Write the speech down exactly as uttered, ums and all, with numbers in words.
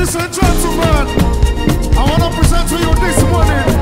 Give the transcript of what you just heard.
Ladies and gentlemen, I want to present to you this morning